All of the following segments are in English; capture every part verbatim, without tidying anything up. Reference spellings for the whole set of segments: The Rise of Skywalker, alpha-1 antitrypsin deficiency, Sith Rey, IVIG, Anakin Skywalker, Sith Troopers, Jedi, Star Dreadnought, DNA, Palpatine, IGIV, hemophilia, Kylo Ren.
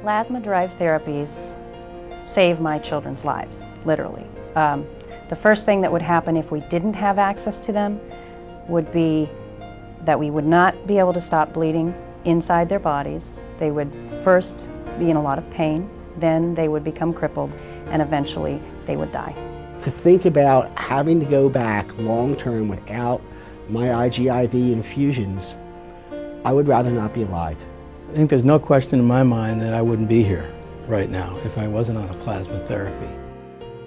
Plasma-derived therapies save my children's lives, literally. Um, the first thing that would happen if we didn't have access to them would be that we would not be able to stop bleeding inside their bodies. They would first be in a lot of pain, then they would become crippled, and eventually they would die. To think about having to go back long-term without my I G I V infusions, I would rather not be alive. I think there's no question in my mind that I wouldn't be here right now if I wasn't on a plasma therapy.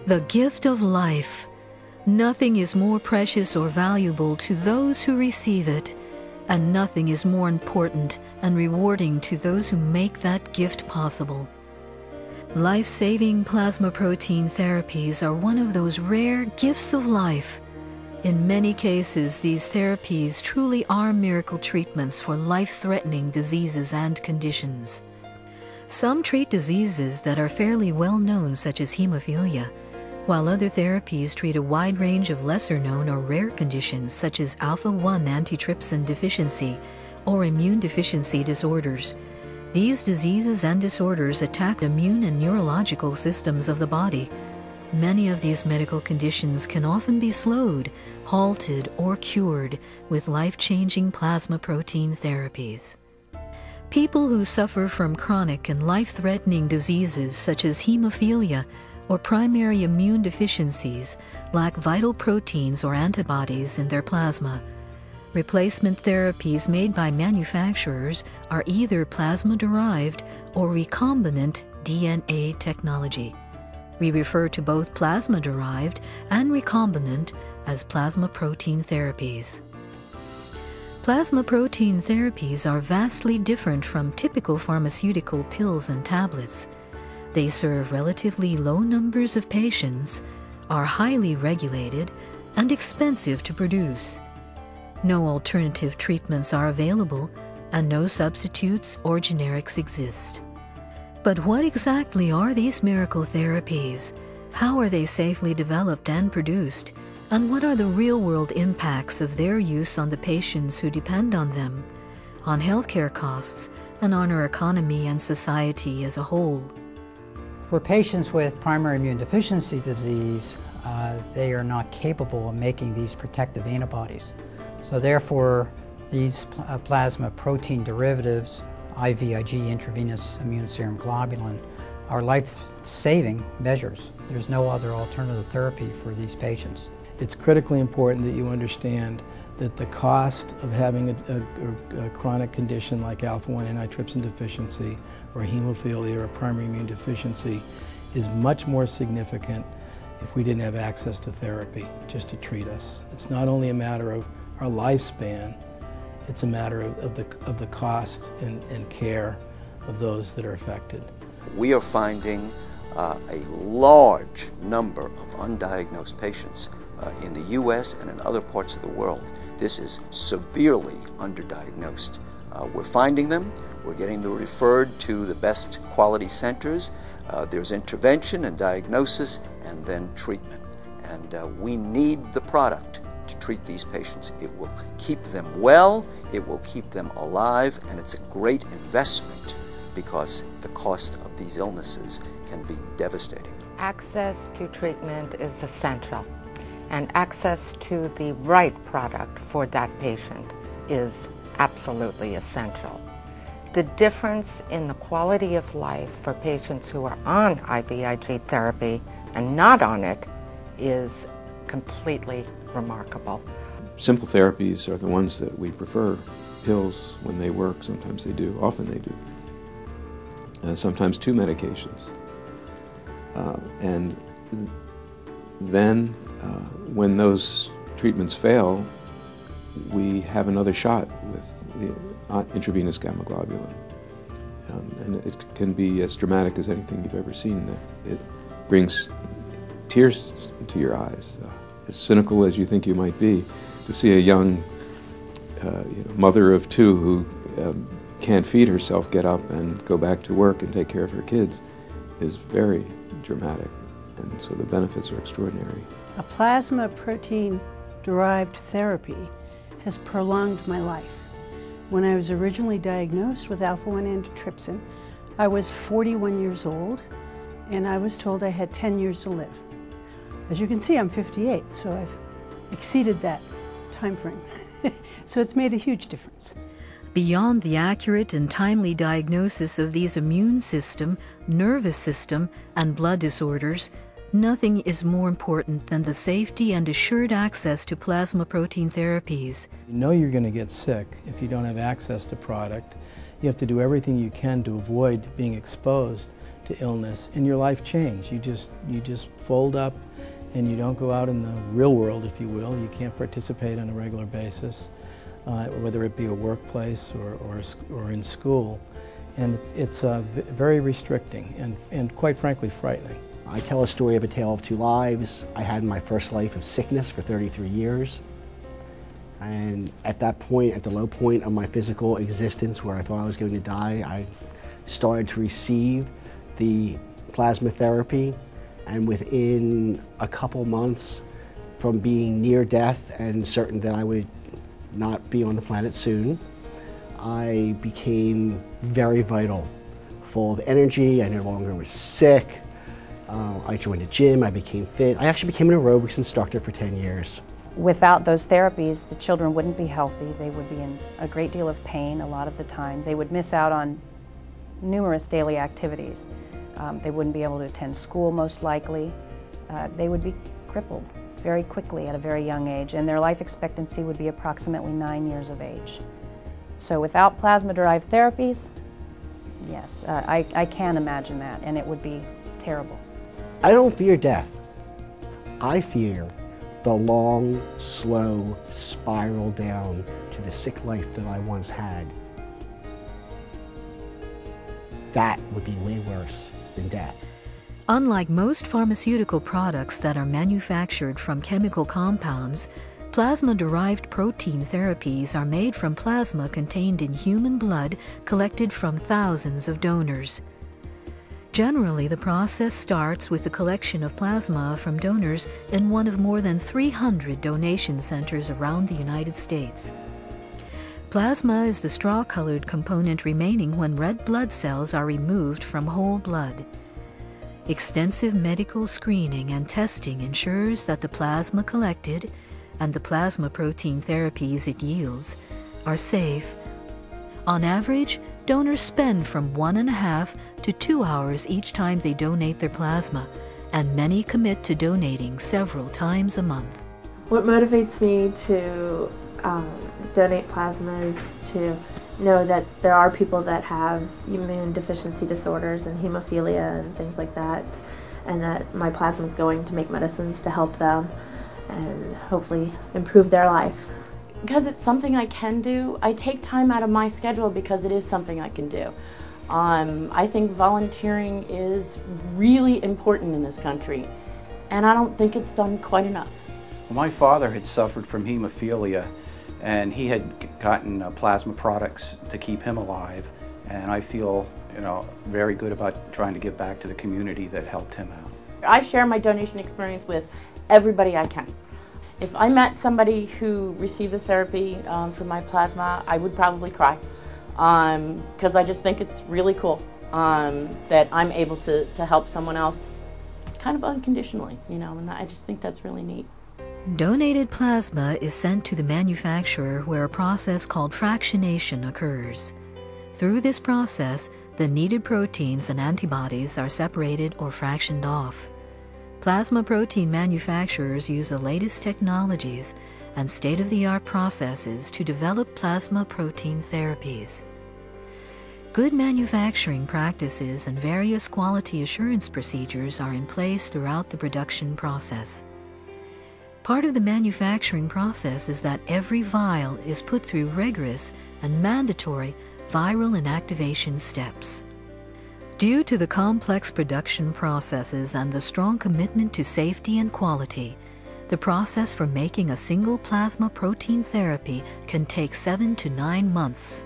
The gift of life. Nothing is more precious or valuable to those who receive it, and nothing is more important and rewarding to those who make that gift possible. Life-saving plasma protein therapies are one of those rare gifts of life. In many cases, these therapies truly are miracle treatments for life-threatening diseases and conditions. Some treat diseases that are fairly well known, such as hemophilia, while other therapies treat a wide range of lesser-known or rare conditions, such as alpha one antitrypsin deficiency or immune deficiency disorders. These diseases and disorders attack immune and neurological systems of the body. Many of these medical conditions can often be slowed, halted, or cured with life-changing plasma protein therapies. People who suffer from chronic and life-threatening diseases such as hemophilia or primary immune deficiencies lack vital proteins or antibodies in their plasma. Replacement therapies made by manufacturers are either plasma-derived or recombinant D N A technology. We refer to both plasma-derived and recombinant as plasma protein therapies. Plasma protein therapies are vastly different from typical pharmaceutical pills and tablets. They serve relatively low numbers of patients, are highly regulated, and expensive to produce. No alternative treatments are available, and no substitutes or generics exist. But what exactly are these miracle therapies? How are they safely developed and produced? And what are the real-world impacts of their use on the patients who depend on them, on healthcare costs, and on our economy and society as a whole? For patients with primary immune deficiency disease, uh, they are not capable of making these protective antibodies. So therefore, these pl uh, plasma protein derivatives, I V I G, intravenous immune serum globulin, are life-saving measures. There's no other alternative therapy for these patients. It's critically important that you understand that the cost of having a, a, a chronic condition like alpha one antitrypsin deficiency or hemophilia or primary immune deficiency is much more significant if we didn't have access to therapy just to treat us. It's not only a matter of our lifespan, it's a matter of, of, the, of the cost and, and care of those that are affected. We are finding uh, a large number of undiagnosed patients uh, in the U S and in other parts of the world. This is severely underdiagnosed. Uh, we're finding them, we're getting them referred to the best quality centers. Uh, there's intervention and diagnosis and then treatment. And uh, we need the product to treat these patients. It will keep them well, it will keep them alive, and it's a great investment because the cost of these illnesses can be devastating. Access to treatment is essential, and access to the right product for that patient is absolutely essential. The difference in the quality of life for patients who are on I V I G therapy and not on it is completely remarkable. Simple therapies are the ones that we prefer. Pills, when they work, sometimes they do, often they do. Uh, sometimes two medications. Uh, and then uh, when those treatments fail, we have another shot with the intravenous gamma globulin. Um, and it can be as dramatic as anything you've ever seen. It brings tears to your eyes. Uh, As cynical as you think you might be, to see a young uh, you know, mother of two who um, can't feed herself get up and go back to work and take care of her kids is very dramatic, and so the benefits are extraordinary. A plasma protein-derived therapy has prolonged my life. When I was originally diagnosed with alpha one antitrypsin, I was forty-one years old, and I was told I had ten years to live. As you can see, I'm fifty-eight, so I've exceeded that time frame. So it's made a huge difference. Beyond the accurate and timely diagnosis of these immune system, nervous system, and blood disorders, nothing is more important than the safety and assured access to plasma protein therapies. You know you're going to get sick if you don't have access to product. You have to do everything you can to avoid being exposed to illness, and your life change. You just, you just fold up and you don't go out in the real world, if you will. You can't participate on a regular basis, uh, whether it be a workplace or, or, or in school. And it's, it's uh, very restricting and, and quite frankly frightening. I tell a story of a tale of two lives. I had my first life of sickness for thirty-three years. And at that point, at the low point of my physical existence where I thought I was going to die, I started to receive the plasma therapy. And within a couple months from being near death and certain that I would not be on the planet soon, I became very vital, full of energy. I no longer was sick. Uh, I joined a gym, I became fit. I actually became an aerobics instructor for ten years. Without those therapies, the children wouldn't be healthy. They would be in a great deal of pain a lot of the time. They would miss out on numerous daily activities. Um, they wouldn't be able to attend school, most likely. Uh, they would be crippled very quickly at a very young age, and their life expectancy would be approximately nine years of age. So without plasma-derived therapies, yes, uh, I, I can imagine that, and it would be terrible. I don't fear death. I fear the long, slow spiral down to the sick life that I once had. That would be way worse than death. Unlike most pharmaceutical products that are manufactured from chemical compounds, plasma-derived protein therapies are made from plasma contained in human blood collected from thousands of donors. Generally, the process starts with the collection of plasma from donors in one of more than three hundred donation centers around the United States. Plasma is the straw-colored component remaining when red blood cells are removed from whole blood. Extensive medical screening and testing ensures that the plasma collected and the plasma protein therapies it yields are safe. On average, donors spend from one and a half to two hours each time they donate their plasma, and many commit to donating several times a month. What motivates me to um, donate plasma is to know that there are people that have immune deficiency disorders and hemophilia and things like that, and that my plasma is going to make medicines to help them and hopefully improve their life. Because it's something I can do, I take time out of my schedule because it is something I can do. Um, I think volunteering is really important in this country, and I don't think it's done quite enough. Well, my father had suffered from hemophilia, and he had gotten uh, plasma products to keep him alive, and I feel, you know, very good about trying to give back to the community that helped him out. I share my donation experience with everybody I can. If I met somebody who received the therapy um, for my plasma, I would probably cry, because um, I just think it's really cool um, that I'm able to, to help someone else kind of unconditionally, you know, and I just think that's really neat. Donated plasma is sent to the manufacturer where a process called fractionation occurs. Through this process, the needed proteins and antibodies are separated or fractioned off. Plasma protein manufacturers use the latest technologies and state-of-the-art processes to develop plasma protein therapies. Good manufacturing practices and various quality assurance procedures are in place throughout the production process. Part of the manufacturing process is that every vial is put through rigorous and mandatory viral inactivation steps. Due to the complex production processes and the strong commitment to safety and quality, the process for making a single plasma protein therapy can take seven to nine months.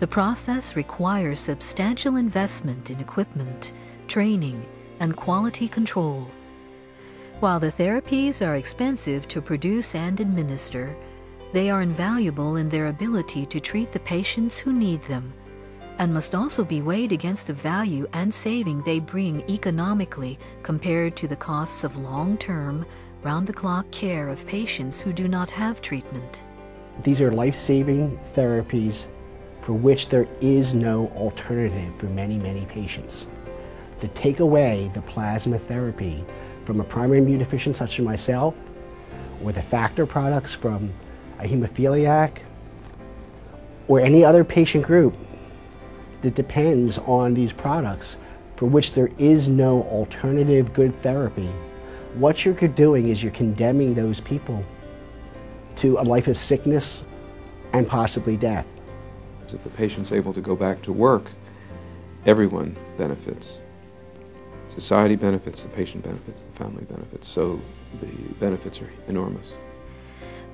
The process requires substantial investment in equipment, training, and quality control. While the therapies are expensive to produce and administer, they are invaluable in their ability to treat the patients who need them, and must also be weighed against the value and saving they bring economically compared to the costs of long-term, round-the-clock care of patients who do not have treatment. These are life-saving therapies for which there is no alternative for many, many patients. To take away the plasma therapy from a primary immune deficient such as myself, or the factor products from a hemophiliac, or any other patient group that depends on these products for which there is no alternative good therapy, what you're doing is you're condemning those people to a life of sickness and possibly death. If the patient's able to go back to work, everyone benefits. Society benefits, the patient benefits, the family benefits, so the benefits are enormous.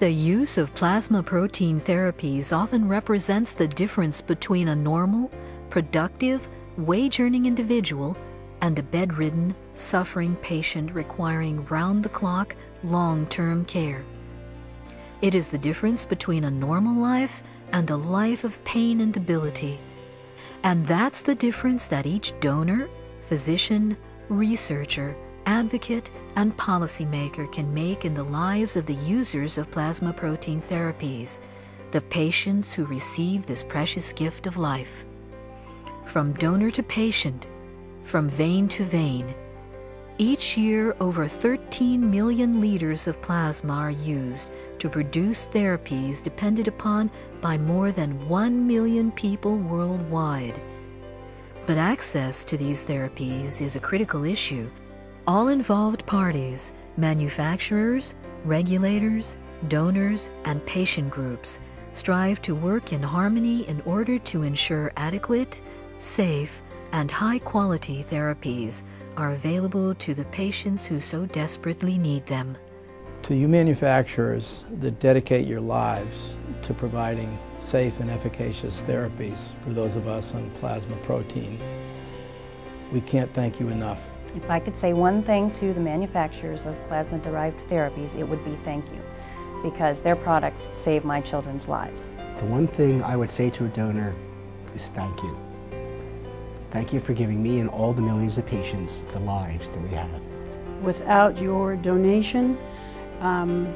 The use of plasma protein therapies often represents the difference between a normal, productive, wage-earning individual and a bedridden, suffering patient requiring round-the-clock, long-term care. It is the difference between a normal life and a life of pain and debility. And that's the difference that each donor, physician, researcher, advocate, and policymaker can make in the lives of the users of plasma protein therapies, the patients who receive this precious gift of life. From donor to patient, from vein to vein, each year over thirteen million liters of plasma are used to produce therapies depended upon by more than one million people worldwide. But access to these therapies is a critical issue. All involved parties, manufacturers, regulators, donors, and patient groups strive to work in harmony in order to ensure adequate, safe, and high-quality therapies are available to the patients who so desperately need them. To you manufacturers that dedicate your lives to providing safe and efficacious therapies for those of us on plasma protein, we can't thank you enough. If I could say one thing to the manufacturers of plasma-derived therapies, it would be thank you, because their products save my children's lives. The one thing I would say to a donor is thank you. Thank you for giving me and all the millions of patients the lives that we have. Without your donation, um,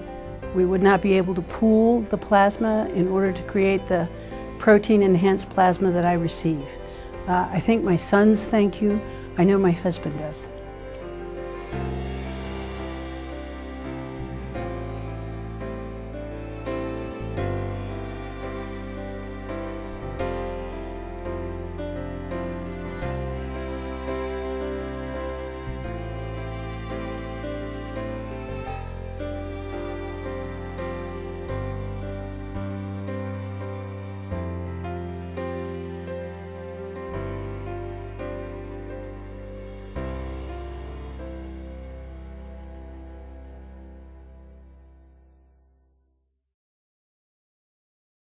we would not be able to pool the plasma in order to create the protein-enhanced plasma that I receive. Uh, I think my sons thank you. I know my husband does.